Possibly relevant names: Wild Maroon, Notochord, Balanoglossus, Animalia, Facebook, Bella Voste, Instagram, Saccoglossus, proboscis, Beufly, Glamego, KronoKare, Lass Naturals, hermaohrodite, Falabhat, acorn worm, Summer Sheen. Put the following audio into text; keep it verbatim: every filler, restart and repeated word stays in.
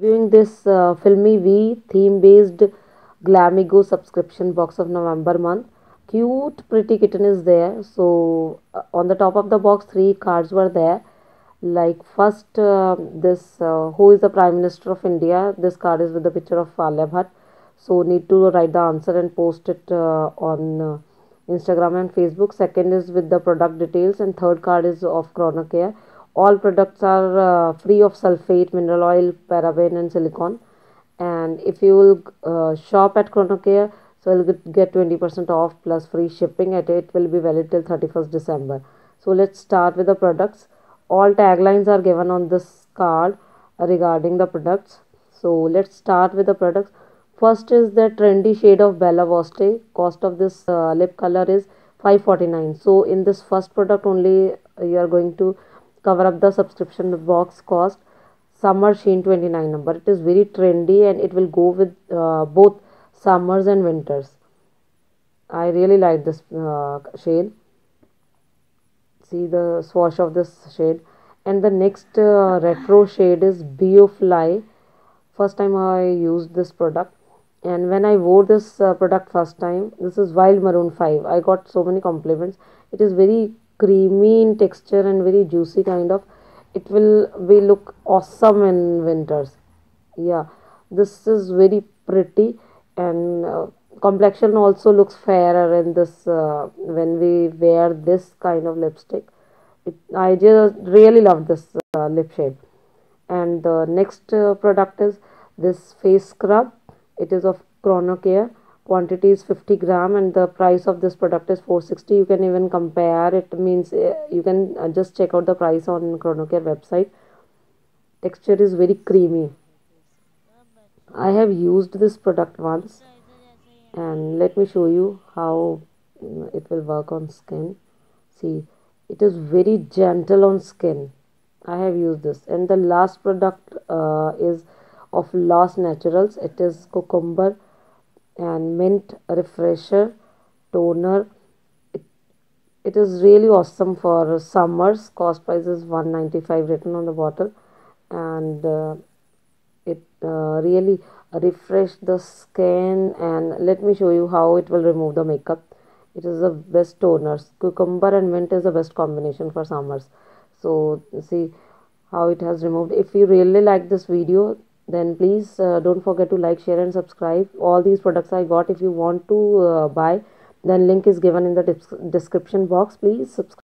Viewing this uh, filmy V theme based Glamego subscription box of November month. Cute pretty kitten is there. So uh, on the top of the box three cards were there. Like first uh, this uh, who is the Prime Minister of India. This card is with the picture of Falabhat. So need to write the answer and post it uh, on uh, Instagram and Facebook. Second is with the product details, and third card is of KronoKare. All products are uh, free of sulfate, mineral oil, paraben and silicone. And if you will uh, shop at KronoKare, so you'll get twenty percent off plus free shipping. At it will be valid till thirty-first December. So let's start with the products. All taglines are given on this card regarding the products. So let's start with the products. First is the trendy shade of Bella Voste. Cost of this uh, lip color is five forty-nine. So in this first product only you are going to cover up the subscription box cost. Summer Sheen twenty-nine number. It is very trendy and it will go with uh, both summers and winters. I really like this uh, shade. See the swatch of this shade. And the next uh, retro shade is Beufly. First time I used this product. And when I wore this uh, product first time, this is Wild Maroon five. I got so many compliments. It is very creamy in texture and very juicy kind of. It will be look awesome in winters. Yeah, this is very pretty, and uh, complexion also looks fairer in this uh, when we wear this kind of lipstick. It, I just really love this uh, lip shade. And the next uh, product is this face scrub. It is of KronoKare. Quantity is fifty gram and the price of this product is four sixty. You can even compare. It means you can just check out the price on KronoKare website. Texture is very creamy. I have used this product once, and let me show you how it will work on skin. See, it is very gentle on skin. I have used this. And the last product uh, is of Lass Naturals. It is cucumber and mint refresher toner. It, it is really awesome for summers. Cost price is one ninety-five written on the bottle, and uh, it uh, really refresh the skin. And let me show you how it will remove the makeup. It is the best toners. Cucumber and mint is the best combination for summers. So see how it has removed. If you really like this video, then please uh, don't forget to like, share and subscribe. All these products I got. If you want to uh, buy, then link is given in the description box. Please subscribe.